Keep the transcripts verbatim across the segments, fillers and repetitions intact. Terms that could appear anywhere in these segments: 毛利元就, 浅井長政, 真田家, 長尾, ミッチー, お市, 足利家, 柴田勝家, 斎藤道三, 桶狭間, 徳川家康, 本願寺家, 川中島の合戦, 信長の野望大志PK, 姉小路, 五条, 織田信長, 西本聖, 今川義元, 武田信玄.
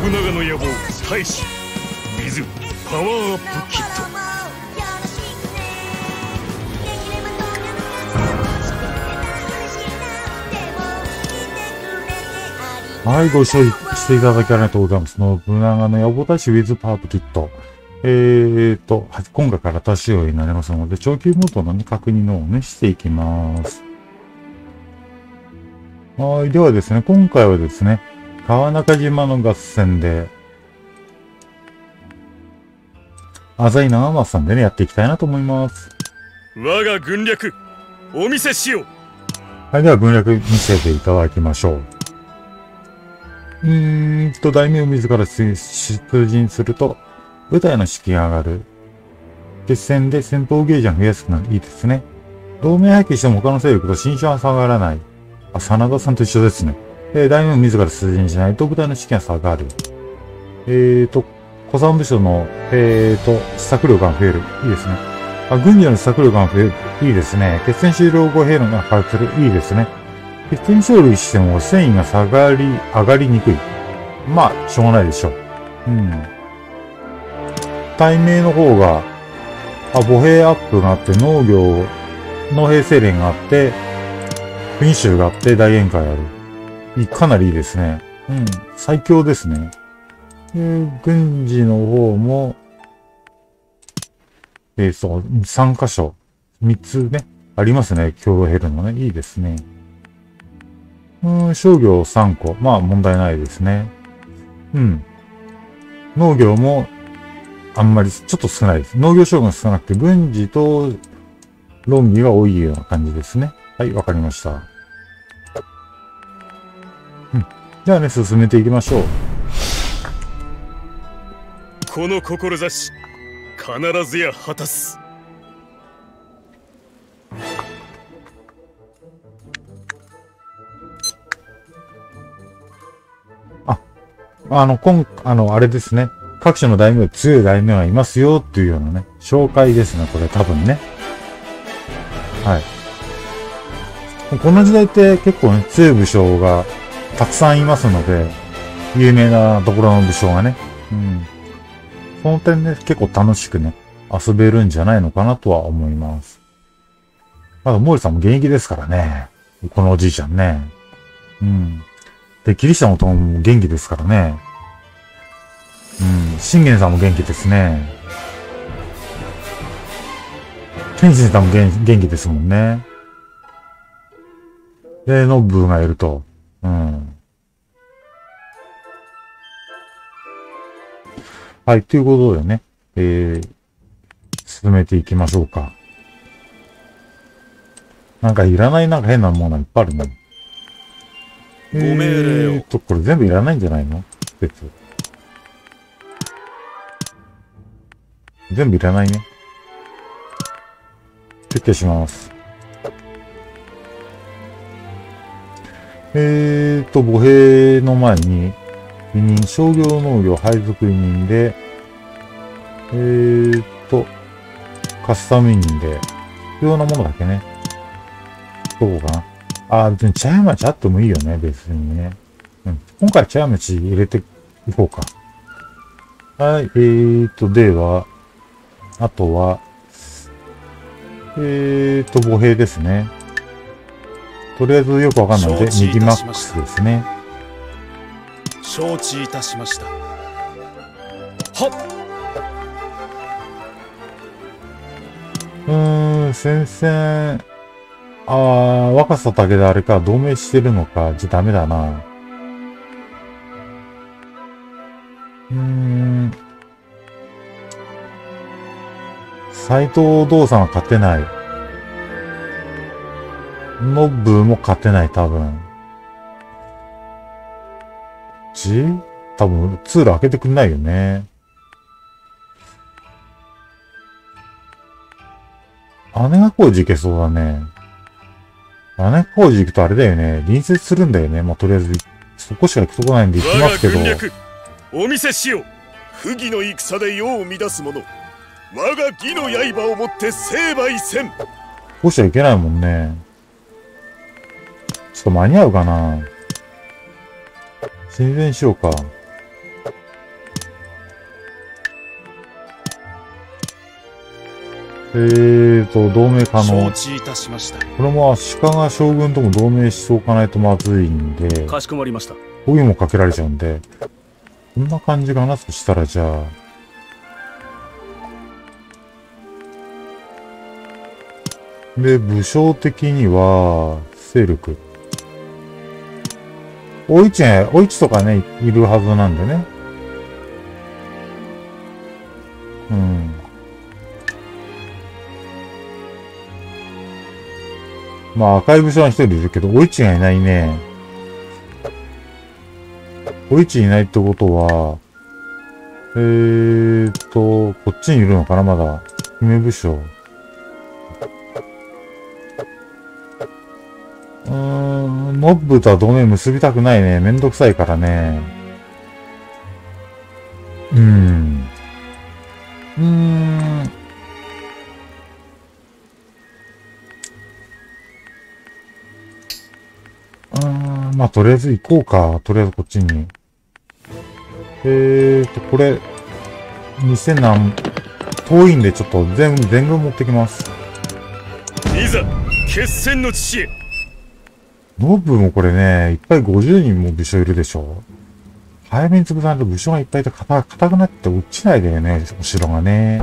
信長の野望大使水パワーアップキット。はい、ご一緒していただきありがとうございます。信長の野望大使 with パワーアップキット。えーと、今回から足し用になりますので、長期モードの、ね、確認の方をね、していきます。はい、ではですね、今回はですね、川中島の合戦で、浅井長政さんでね、やっていきたいなと思います。我が軍略、お見せしよう。はい、では軍略見せていただきましょう。うーんと、大名自ら出陣すると、舞台の士気が上がる。決戦で戦闘ゲージが増やすくなる。いいですね。同盟発揮しても他の勢力と心象は下がらない。あ、真田さんと一緒ですね。えー、大名自ら出陣しないと舞台の士気が下がる。えーと、古参部署の、えーと、試作力が増える。いいですね。あ、軍事の試作力が増える。いいですね。決戦終了後兵力が回復する。いいですね。欠点勝利しても戦意が下がり、上がりにくい。まあ、しょうがないでしょう。うん。対名の方が、あ、母兵アップがあって、農業、農兵精錬があって、民衆があって、大宴会ある。かなりいいですね。うん。最強ですね。えー、軍事の方も、えー、そう、さん箇所。みっつね、ありますね。共同ヘルのね。いいですね。うん、商業さんこ。まあ問題ないですね。うん。農業もあんまりちょっと少ないです。農業商業が少なくて、軍事と論議が多いような感じですね。はい、わかりました。うん。じゃあね、進めていきましょう。この志、必ずや果たす。あの、今、あの、あれですね。各所の大名、強い大名がいますよっていうようなね、紹介ですね、これ多分ね。はい。この時代って結構ね、強い武将がたくさんいますので、有名なところの武将がね。うん。その点ね、結構楽しくね、遊べるんじゃないのかなとは思います。まだ、毛利さんも現役ですからね。このおじいちゃんね。うん。で、キリシタンの友も元気ですからね。うん。信玄さんも元気ですね。天心さんも元気ですもんね。で、ノブがいると。うん。はい、ということでね、えー、進めていきましょうか。なんかいらないなんか変なものがいっぱいあるんだ。ご命令を。えっと、これ全部いらないんじゃないの？別。全部いらないね。撤去します。えーっと、母兵の前に、委任、商業農業配属委任で、えーっと、カスタム委任で、必要なものだけね。どこかな。あ、別に茶屋町あってもいいよね、別にね。うん。今回茶屋町入れていこうか。はい、えーと、では、あとは、えーと、母兵ですね。とりあえずよくわかんないので、右マックスですね。承知いたしました。はっ！うーん、先生。ああ、若さだけであれか、同盟してるのか、じゃダメだな。うーん。斎藤道さんは勝てない。ノブも勝てない、多分。じ？多分、通路開けてくんないよね。姉が工事行けそうだね。姉小路行くとあれだよね。隣接するんだよね。まあ、とりあえず、そこしか行くとこないんで行きますけど。お見せしよう。不義の戦で世を乱す者。我が義の刃をもって成敗せん。ここしか行けないもんね。ちょっと間に合うかな。親善しようか。えーと、同盟可能。これも足利将軍とも同盟しておかないとまずいんで、かしこまりました。こういうのもかけられちゃうんで、こんな感じかなとしたら、じゃあ、で、武将的には、勢力。お市ね、お市とかね、いるはずなんでね。うん。まあ、赤い武将は一人いるけど、お市がいないね。お市いないってことは、えーっと、こっちにいるのかな、まだ。姫武将。うーん、ノブとは同盟結びたくないね。めんどくさいからね。うーん。うーん。うん、まあ、とりあえず行こうか。とりあえずこっちに。えーと、これ、にせん何、遠いんでちょっと全部、全軍持ってきます。いざ、決戦の地へ。ノブもこれね、いっぱいごじゅうにんも武将いるでしょ。早めに潰さないと武将がいっぱいいて硬くなって落ちないだよね、お城がね。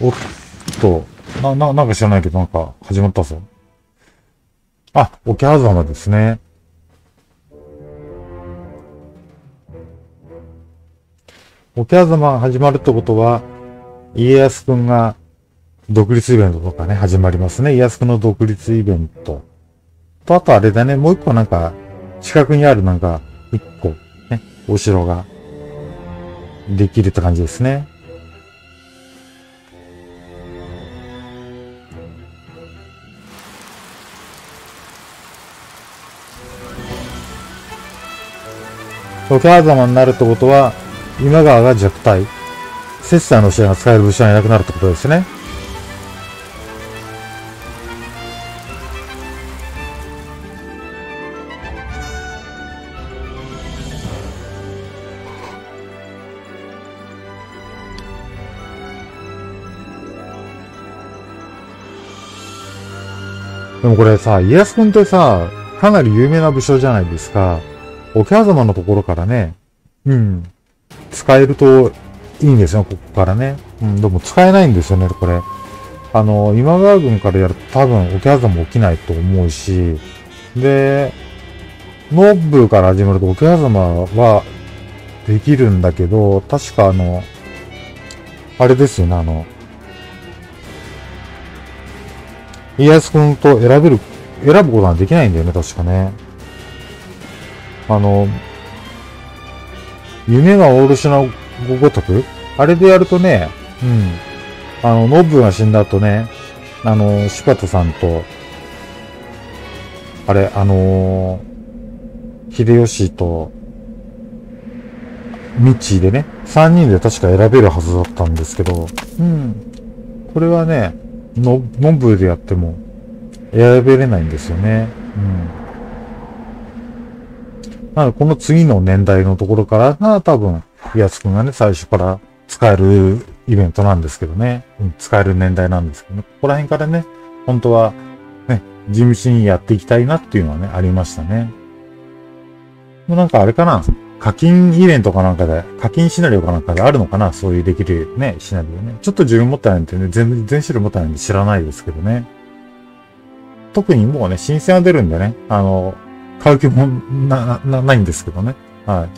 おっと、な、な、なんか知らないけど、なんか始まったぞ。あ、桶狭間ですね。桶狭間が始まるってことは、家康くんが、独立イベントとかね、始まりますね。家康の独立イベント。と、あとあれだね、もう一個なんか、近くにあるなんか、一個、ね、お城が、できるって感じですね。桶狭間になるってことは、今川が弱体。セッサーの試合が使える武将がいなくなるってことですね。でもこれさ、家康くんってさ、かなり有名な武将じゃないですか。桶狭間のところからね、うん、使えるといいんですよ、ここからね。うん、でも使えないんですよね、これ。あの、今川軍からやると多分桶狭間起きないと思うし、で、ノブから始まると桶狭間はできるんだけど、確かあの、あれですよね、あの、家康くんと選べる、選ぶことはできないんだよね、確かね。あの、夢がオールシナごごとくあれでやるとね、うん。あの、ノブが死んだ後ね、あの、柴田さんと、あれ、あのー、秀吉と、ミッチーでね、三人で確か選べるはずだったんですけど、うん。これはね、ノブでやっても選べれないんですよね。うん。なので、この次の年代のところからが多分、家康くんがね、最初から使えるイベントなんですけどね。うん、使える年代なんですけどね。ここら辺からね、本当は、ね、地道にやっていきたいなっていうのはね、ありましたね。もうなんかあれかな、課金イベントかなんかで、課金シナリオかなんかであるのかな、そういうできるね、シナリオね。ちょっと自分持ってないんでね、全然資料持ってないんで知らないですけどね。特にもうね、新鮮は出るんでね、あの、買う気もな、な、ないんですけどね。はい。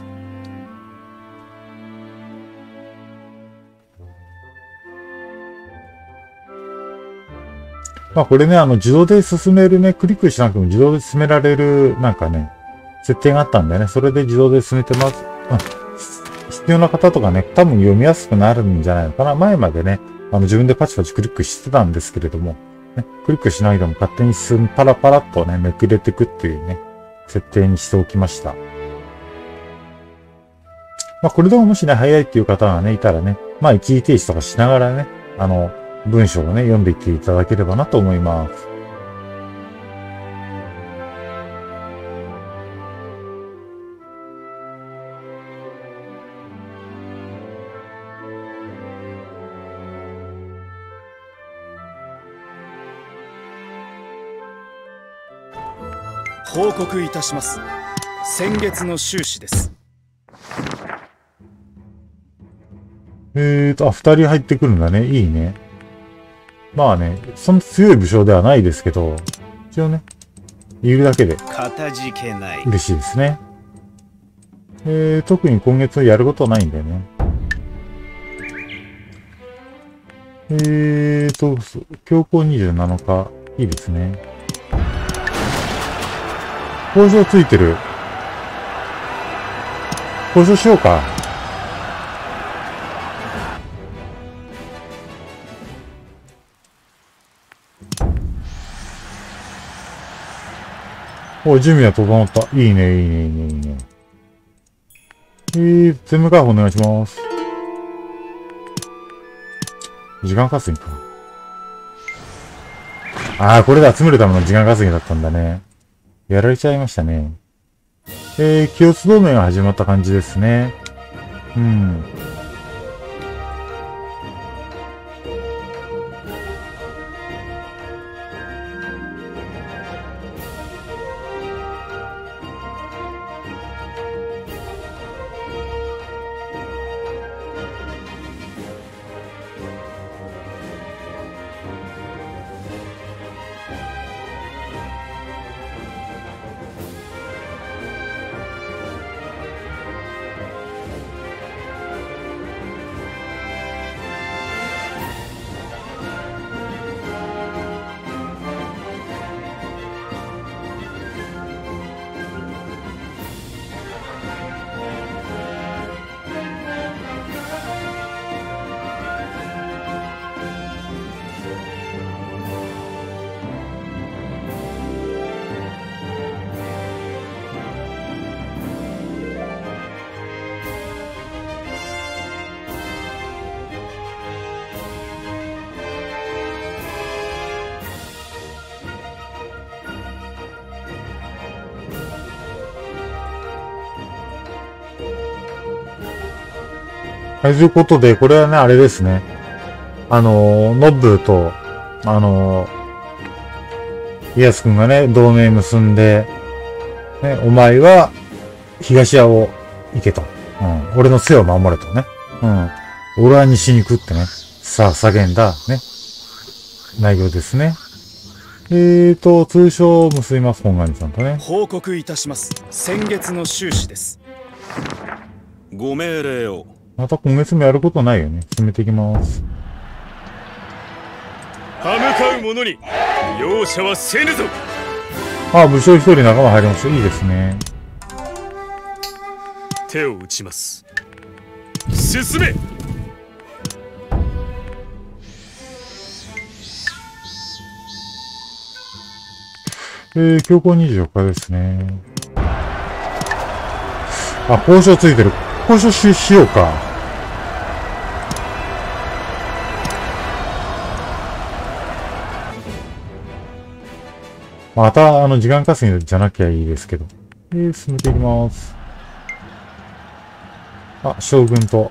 まあこれね、あの、自動で進めるね、クリックしなくても自動で進められる、なんかね、設定があったんだよね。それで自動で進めてます。うん、必要な方とかね、多分読みやすくなるんじゃないのかな。前までね、あの自分でパチパチクリックしてたんですけれども、ね、クリックしないでも勝手に進む、パラパラっとね、めくれていくっていうね、設定にしておきました。まあこれでももしね、早いっていう方がね、いたらね、まあ一時停止とかしながらね、あの、文章をね、読んでいっていただければなと思います。報告いたします。先月の収支です。えーと、あ、ふたり入ってくるんだね。いいね。まあね、その強い武将ではないですけど、一応ね、いるだけで嬉しいですね。えー、特に今月はやることはないんだよね。えーと、強行にじゅうななにち、いいですね。交渉ついてる。交渉しようか。お、準備は整った。いいね、いいね、いいね、いいね。えー、全部解放お願いします。時間稼ぎか。あー、これで集めるための時間稼ぎだったんだね。やられちゃいましたね。えー、清津同盟が始まった感じですね。うん。ということで、これはね、あれですね。あのー、ノブと、あのー、イヤス君がね、同盟結んで、ね、お前は、東屋を行けと。うん。俺の背を守れとね。うん。俺は西に行くってね。さあ、叫んだ、ね。内容ですね。えーと、通称、結びます、本願寺さんとね。報告いたします。先月の収支です。ご命令を。また今月もやることないよね。進めていきます。歯向かう者に容赦はせぬぞ。ああ、武将一人仲間入りました。いいですね。手を打ちます。進め。えー、強行にじゅうよっかですね。あ、交渉ついてる。交渉し、しようか。また、あの、時間稼ぎじゃなきゃいいですけど。えー、進めていきます。あ、将軍と、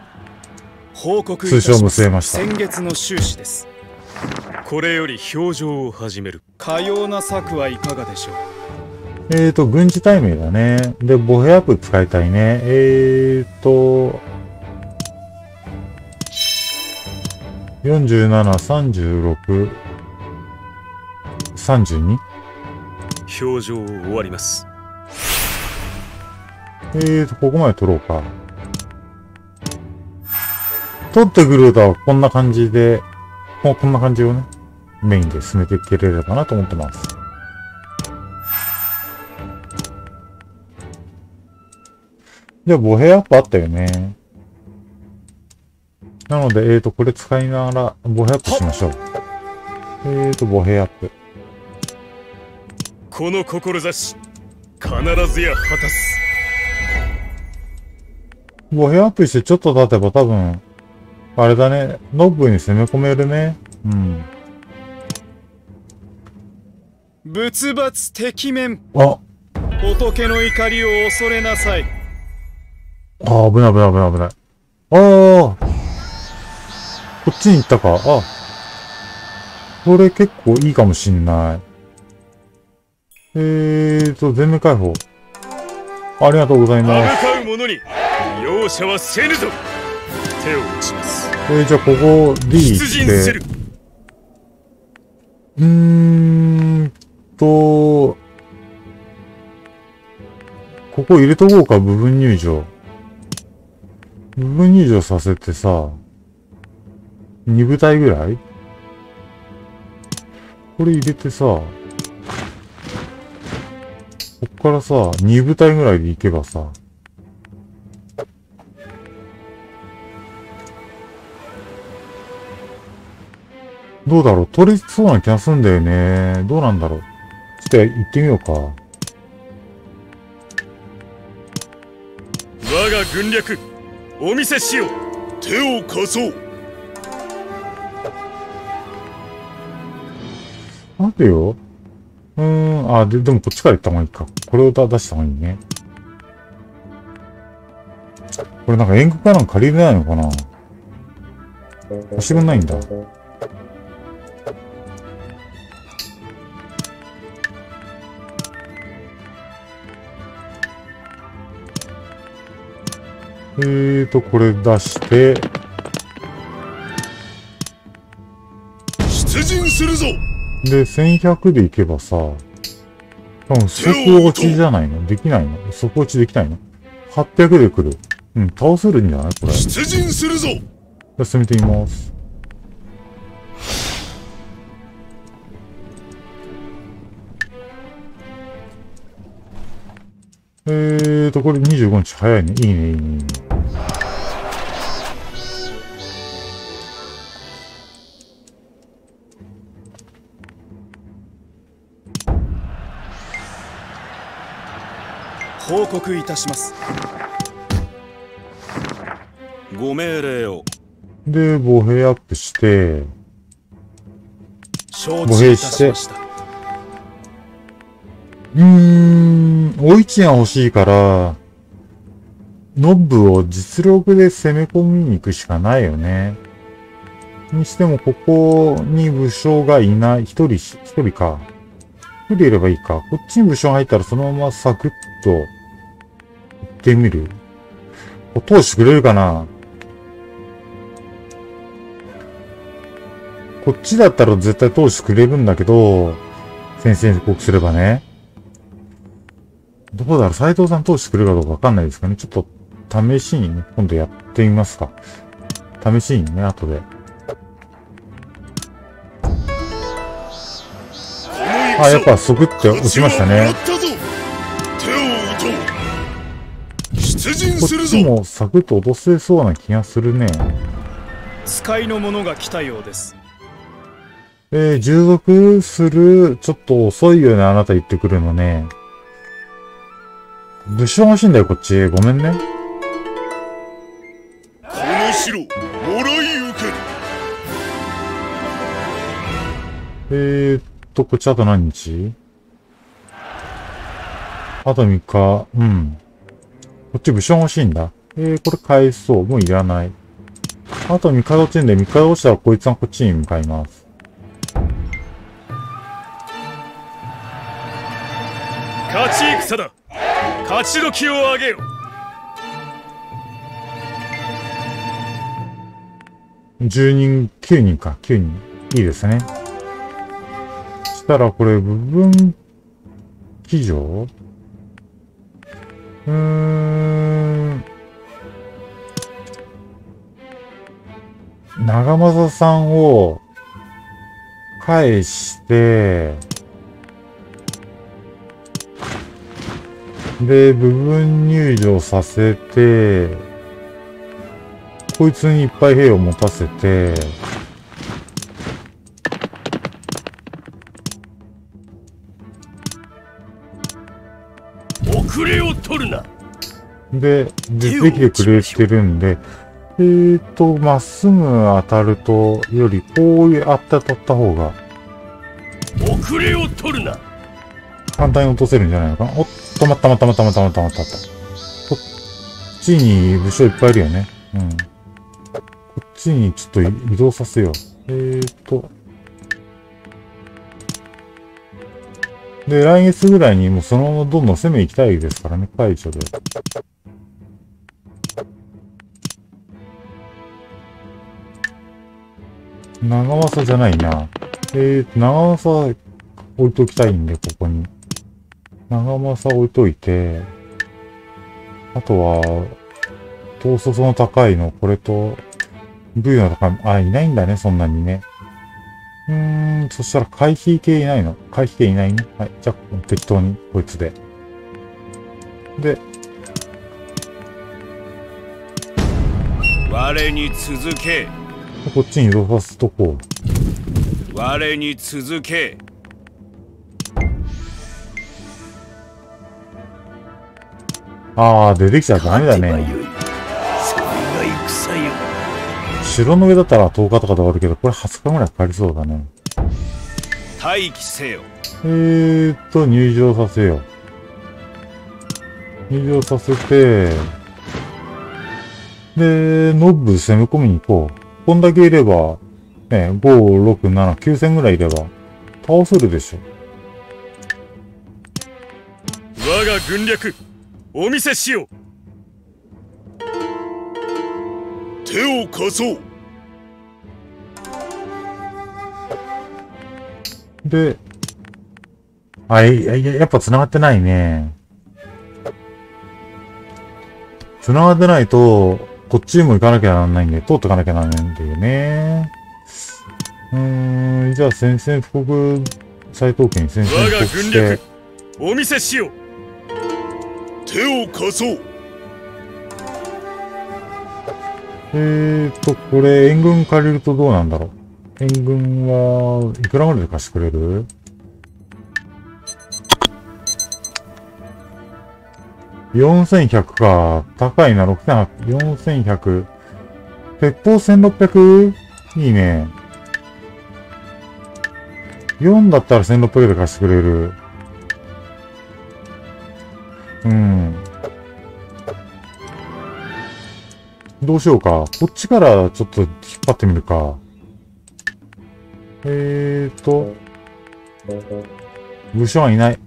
通称結べました。先月の収支です。これより表情を始める。かような策はいかがでしょう。えーと、軍事対名だね。で、ボヘアップ使いたいね。えーと、よんじゅうなな、さんじゅうろく、さんじゅうに?表情を終わります。えーと、ここまで取ろうか。取ってくるとはこんな感じで、もうこんな感じをね、メインで進めていければなと思ってます。じゃあ、ボヘアップあったよね。なので、えーと、これ使いながら、ボヘアップしましょう。えーと、ボヘアップ。この志、必ずや果たす。ボヘアップしてちょっと経てば多分、あれだね、ノブに攻め込めるね。うん。仏罰敵面。あ、仏の怒りを恐れなさい。ああ、危ない危ない危ない危ない。ああ。こっちに行ったか。あ。これ結構いいかもしんない。ええーと、全面解放。ありがとうございます。戦う者に容赦はせぬぞ。手を打ちます。えー、じゃあここ D で。うーんと、ここ入れとこうか、部分入場。部分入場させてさ、に部隊ぐらいこれ入れてさ、こっからさ、に部隊ぐらいで行けばさ、どうだろう、取れそうな気がするんだよね。どうなんだろう。ちょっと行ってみようか。我が軍略、お見せしよう。手を貸そう。待てよ。うーん、あ、で、でもこっちから行った方がいいか。これを出した方がいいね。これなんか遠隔かなんか借りれないのかな。貸してくんないんだ。えーと、これ出して。出陣するぞ。で、せんひゃくでいけばさ、多分即落ちじゃないの？できないの？即落ちできないの？ はっぴゃく で来る。うん、倒せるんじゃないこれ。出陣するぞ。進めてみます。えーと、これにじゅうごにち早いね。いいね、いいね、いいね。報告いたします。ご命令を。で、歩兵アップして、歩兵して、うーん、お一円欲しいから、ノブを実力で攻め込みに行くしかないよね。にしても、ここに武将がいない。一人、一人か。一人いればいいか。こっちに武将入ったら、そのままサクッと、行ってみる。通してくれるかな？こっちだったら絶対通してくれるんだけど、先生に報告すればね。どうだろう、斎藤さん通してくれるかどうかわかんないですかね。ちょっと、試しにね、今度やってみますか。試しにね、後で。あ、やっぱ、そぐって落ちましたね。こっちもサクッと落とせそうな気がするね。使いの者が来たようです。えー、従属する、ちょっと遅いよね、あなた言ってくるのね。武将欲しいんだよ、こっち。ごめんね。この城、もらい受ける。えーっと、こっちあと何日？あとみっか。うん。こっち武将欲しいんだ。えー、これ返そう。もういらない。あとみっかで落ちるんで、みっかで落ちたらこいつはこっちに向かいます。勝ち戦だ。勝ち時をあげよ。じゅうにん、きゅうにんか、きゅうにん。いいですね。そしたらこれ、部分、騎乗？うーん。長政さんを、返して、で、部分入場させて、こいつにいっぱい兵を持たせて、遅れを取るな。で、できてくれてるんで、えーと、まっすぐ当たると、よりこういう当たった方が、遅れを取るな。簡単に落とせるんじゃないのかな。おっと、まったまったまったまったまったまった。こっちに武将いっぱいいるよね。うん。こっちにちょっと移動させよう。えーと。で、来月ぐらいにもうそのままどんどん攻め行きたいですからね、解除で。長政じゃないな。えー、長政置いときたいんで、ここに。長政置いといて、あとは、統率の高いの、これと、武勇の高い、あ、いないんだね、そんなにね。うーん、そしたら回避系いないの。回避系いないね。はい、じゃあ、適当に、こいつで。で、我に続け。こっちに移動させとこう。我に続け。ああ、出てきたらダメだね。城の上だったらとおかとかで終わるけど、これはつかぐらいかかりそうだね。待機せよ。えーっと、入場させよう。入場させて、で、ノブ攻め込みに行こう。こんだけいれば、ね、ご、ろく、なな、きゅうせんぐらいいれば、倒せるでしょ。我が軍略、お見せしよう。手を貸そう。で、あ、いや、やっぱ繋がってないね。繋がってないと、こっちにも行かなきゃならないんで、通ってかなきゃならないんだよね。うーん、じゃあ宣戦布告、斎藤家に宣戦布告して。我が軍略、お見せしよう。手を貸そう。えーと、これ、援軍借りるとどうなんだろう。援軍は、いくらまでで貸してくれる？よんせんひゃくか。高いな、ろくせんひゃく。よんせんひゃく。鉄砲せんろっぴゃく？ いいね。よんだったらせんろっぴゃくで貸してくれる。うん。どうしようか。こっちからちょっと引っ張ってみるか。えーと。武将はいない。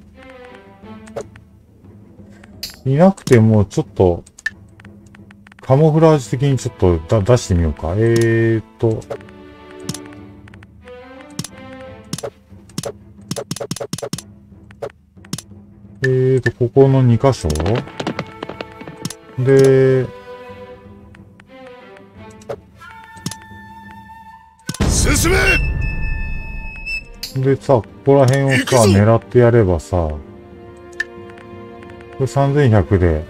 いなくても、ちょっと、カモフラージュ的にちょっとだ出してみようか。えーっと。えーっと、ここのに箇所で、進め！でさ、ここら辺をさ、狙ってやればさ、これさんぜんひゃくで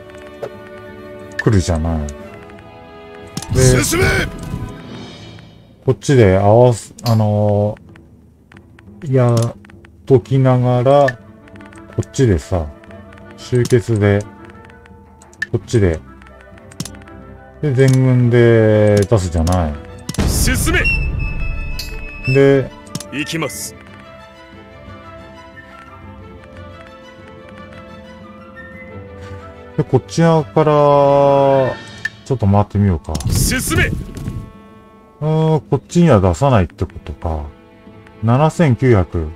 来るじゃない。で、進め！こっちで合わす、あのー、いや、ときながら、こっちでさ、集結で、こっちで、で、全軍で出すじゃない。進め！で、行きます。で、こっち側から、ちょっと回ってみようか。進め！うーん、こっちには出さないってことか。ななせんきゅうひゃく。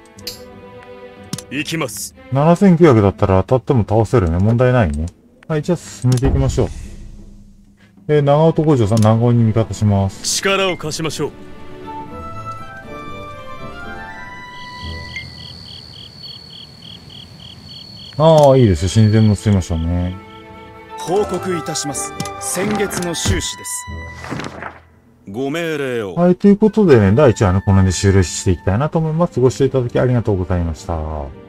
行きます。ななせんきゅうひゃくだったら当たっても倒せるね。問題ないね。はい、じゃあ進めていきましょう。えー、長尾と五条さん、長尾に味方します。力を貸しましょう。ああ、いいですよ。神殿も進みましたね。報告いたします。先月の収支です。ご命令を。はい、ということでね、だいいちわね、この辺で終了していきたいなと思います。ご視聴いただきありがとうございました。